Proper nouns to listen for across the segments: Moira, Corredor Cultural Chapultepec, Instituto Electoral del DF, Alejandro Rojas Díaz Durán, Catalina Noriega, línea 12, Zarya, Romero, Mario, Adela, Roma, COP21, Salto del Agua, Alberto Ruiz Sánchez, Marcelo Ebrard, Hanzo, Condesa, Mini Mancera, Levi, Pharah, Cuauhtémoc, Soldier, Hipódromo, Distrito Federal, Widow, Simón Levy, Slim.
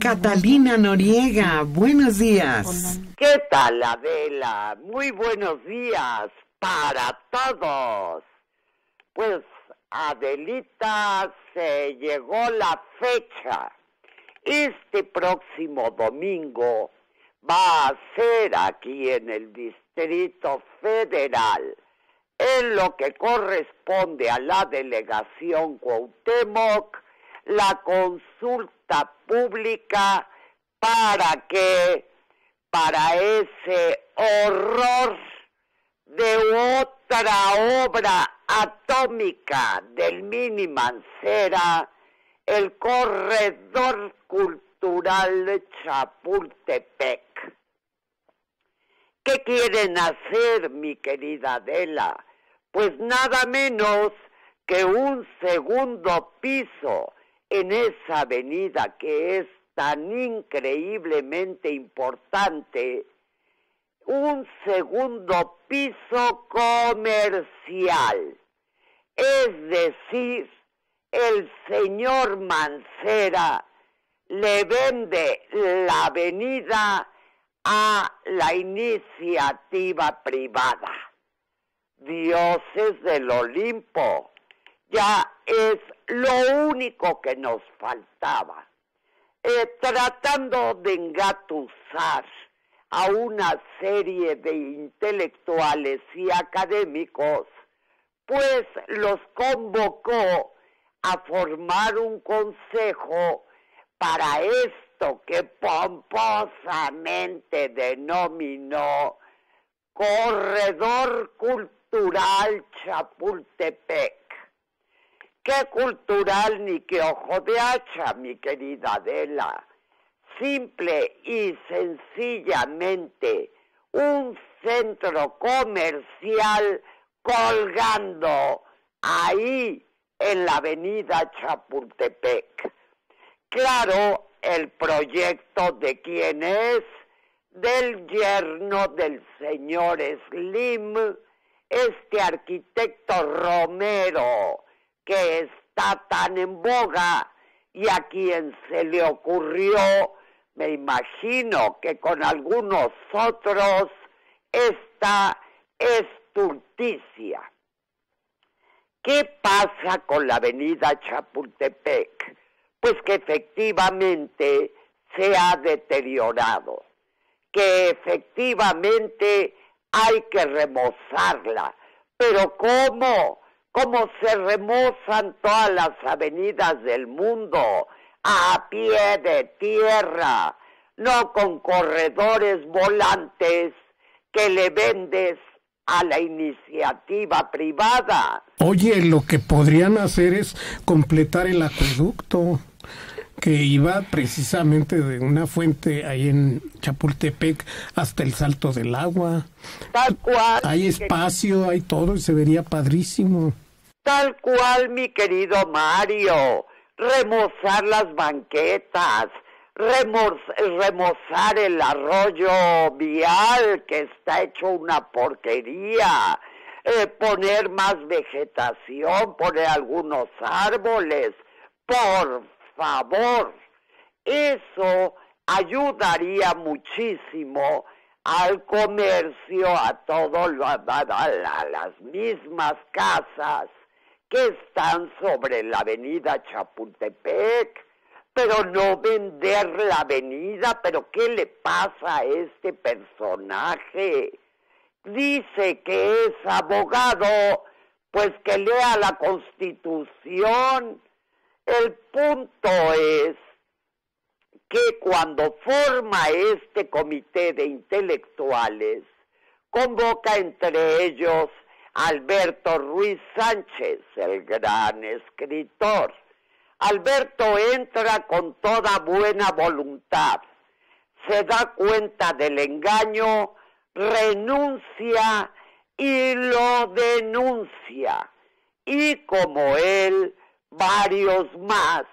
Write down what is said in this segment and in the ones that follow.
Catalina Noriega, buenos días. ¿Qué tal, Adela? Muy buenos días para todos. Pues, Adelita, se llegó la fecha. Este próximo domingo va a ser aquí en el Distrito Federal, en lo que corresponde a la delegación Cuauhtémoc, la consulta pública para ese horror de otra obra atómica del Mini Mancera, el Corredor Cultural Chapultepec. ¿Qué quieren hacer, mi querida Adela? Pues nada menos que un segundo piso en esa avenida que es tan increíblemente importante, un segundo piso comercial. Es decir, el señor Mancera le vende la avenida a la iniciativa privada. Dioses del Olimpo, ya es lo único que nos faltaba. Tratando de engatusar a una serie de intelectuales y académicos, pues los convocó a formar un consejo para esto que pomposamente denominó Corredor Cultural Chapultepec. Qué cultural ni qué ojo de hacha, mi querida Adela. Simple y sencillamente un centro comercial colgando ahí en la avenida Chapultepec. Claro, el proyecto de quién es, del yerno del señor Slim, este arquitecto Romero, que está tan en boga y a quien se le ocurrió, me imagino que con algunos otros, esta estulticia. ¿Qué pasa con la avenida Chapultepec? Pues que efectivamente se ha deteriorado, que efectivamente hay que remozarla. Pero ¿cómo? ¿Cómo se remozan todas las avenidas del mundo? A pie de tierra, no con corredores volantes que le vendes a la iniciativa privada. Oye, lo que podrían hacer es completar el acueducto que iba precisamente de una fuente ahí en Chapultepec hasta el Salto del Agua. Tal cual. Hay espacio, hay todo y se vería padrísimo. Tal cual, mi querido Mario. Remozar las banquetas, remozar el arroyo vial que está hecho una porquería, poner más vegetación, poner algunos árboles, por favor. Eso ayudaría muchísimo al comercio, a todas las mismas casas que están sobre la avenida Chapultepec, pero no vender la avenida. ¿Pero qué le pasa a este personaje? Dice que es abogado, pues que lea la Constitución. El punto es que cuando forma este comité de intelectuales, convoca entre ellos a Alberto Ruiz Sánchez, el gran escritor. Alberto entra con toda buena voluntad, se da cuenta del engaño, renuncia y lo denuncia. Y como él, varios más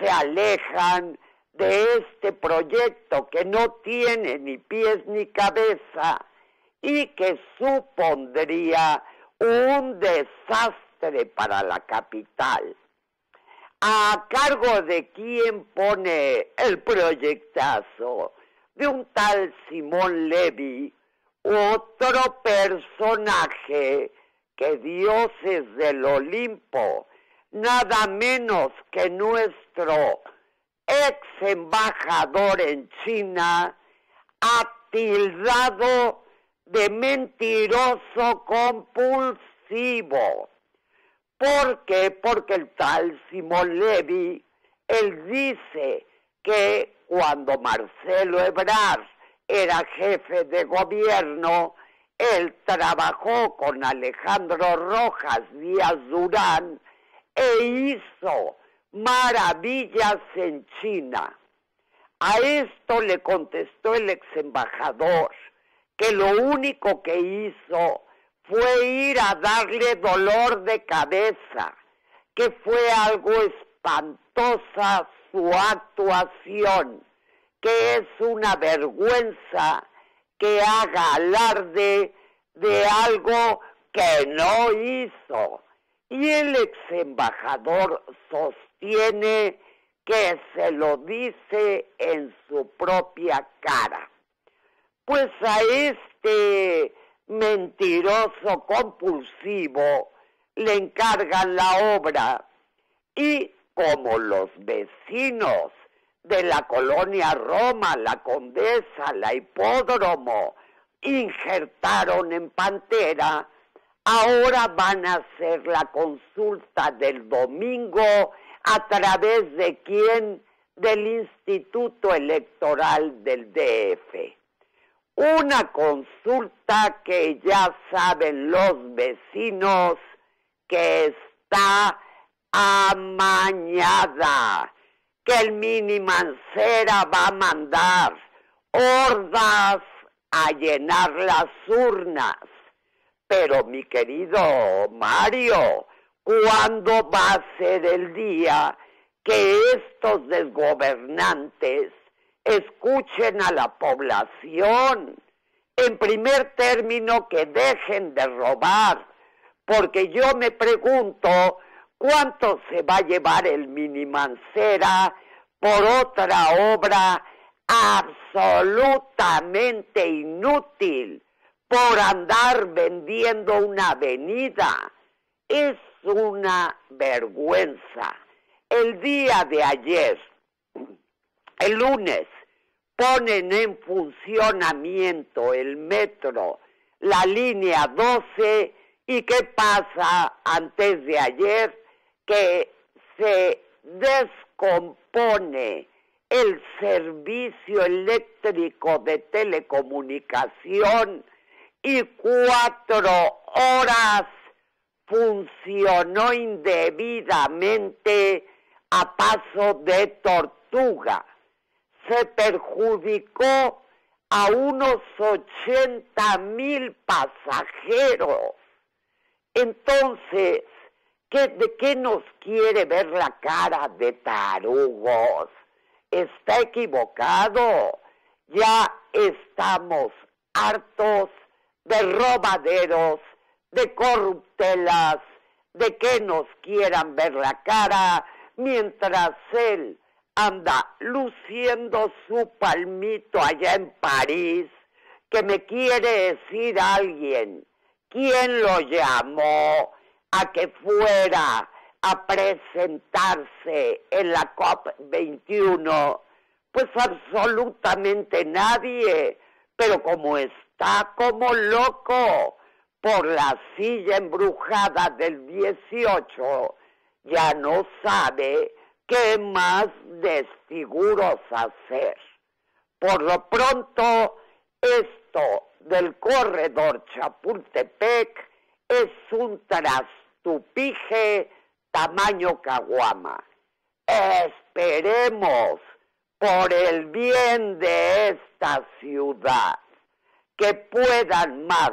se alejan de este proyecto que no tiene ni pies ni cabeza y que supondría un desastre para la capital. a cargo de quien pone el proyectazo, de un tal Simón Levy, otro personaje que Dios es del Olimpo, nada menos que nuestro ex embajador en China, ha tildado de mentiroso compulsivo. ¿Por qué? Porque el tal Simón Levy, él dice que cuando Marcelo Ebrard era jefe de gobierno, él trabajó con Alejandro Rojas Díaz Durán e hizo maravillas en China. A esto le contestó el ex embajador que lo único que hizo fue ir a darle dolor de cabeza, que fue algo espantosa su actuación, que es una vergüenza que haga alarde de algo que no hizo. Y el ex embajador sostiene que se lo dice en su propia cara. Pues a este mentiroso compulsivo le encargan la obra y, como los vecinos de la colonia Roma, la Condesa, la Hipódromo, injertaron en Pantera, ahora van a hacer la consulta del domingo a través de quién, del Instituto Electoral del DF. Una consulta que ya saben los vecinos que está amañada, que el Mini Mancera va a mandar hordas a llenar las urnas. Pero mi querido Mario, ¿cuándo va a ser el día que estos desgobernantes escuchen a la población? En primer término, que dejen de robar, porque yo me pregunto cuánto se va a llevar el Mini Mancera por otra obra absolutamente inútil, por andar vendiendo una avenida. Es una vergüenza. El día de ayer, el lunes, ponen en funcionamiento el metro, la línea 12, y ¿qué pasa antes de ayer? Que se descompone el servicio eléctrico de telecomunicación y 4 horas funcionó indebidamente a paso de tortuga. Se perjudicó a unos 80,000 pasajeros. Entonces, ¿de qué nos quiere ver la cara de tarugos? Está equivocado. Ya estamos hartos de robaderos, de corruptelas, de que nos quieran ver la cara, mientras él anda luciendo su palmito allá en París, que me quiere decir alguien, ¿quién lo llamó a que fuera a presentarse en la COP21? Pues absolutamente nadie, pero como está como loco por la silla embrujada del 18, ya no sabe qué más desfiguros hacer. Por lo pronto, esto del corredor Chapultepec es un trastupije tamaño caguama. Esperemos, por el bien de esta ciudad, que puedan más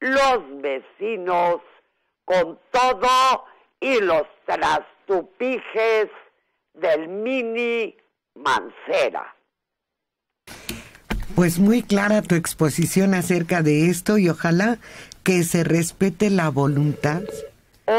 los vecinos con todo y los trastupijes del Mini Mancera. Pues muy clara tu exposición acerca de esto y ojalá que se respete la voluntad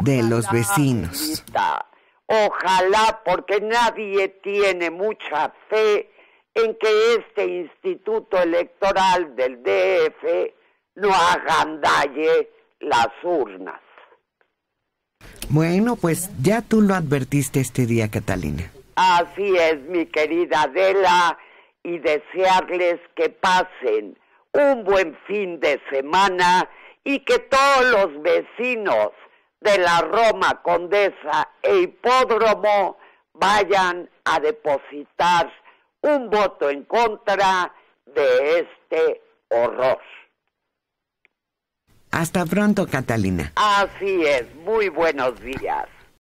de los vecinos. Ojalá, porque nadie tiene mucha fe en que este Instituto Electoral del DF no agandalle las urnas. Bueno, pues ya tú lo advertiste este día, Catalina. Así es, mi querida Adela, y desearles que pasen un buen fin de semana y que todos los vecinos de la Roma, Condesa e Hipódromo vayan a depositar un voto en contra de este horror. Hasta pronto, Catalina. Así es, muy buenos días.